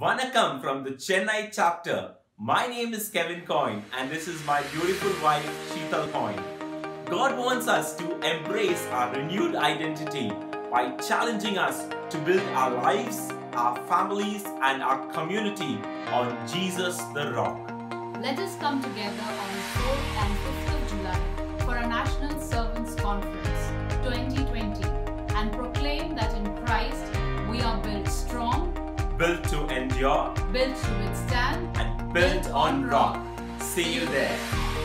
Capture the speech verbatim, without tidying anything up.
Vanakkam from the Chennai chapter. My name is Kevin Coyne and this is my beautiful wife Sheetal Coyne. God wants us to embrace our renewed identity by challenging us to build our lives, our families and our community on Jesus the Rock. Let us come together on fourth and fifth of July for our National Servants Conference twenty twenty and proclaim that in Christ we are built strong, built to endure, built to withstand, and built on rock. See you there.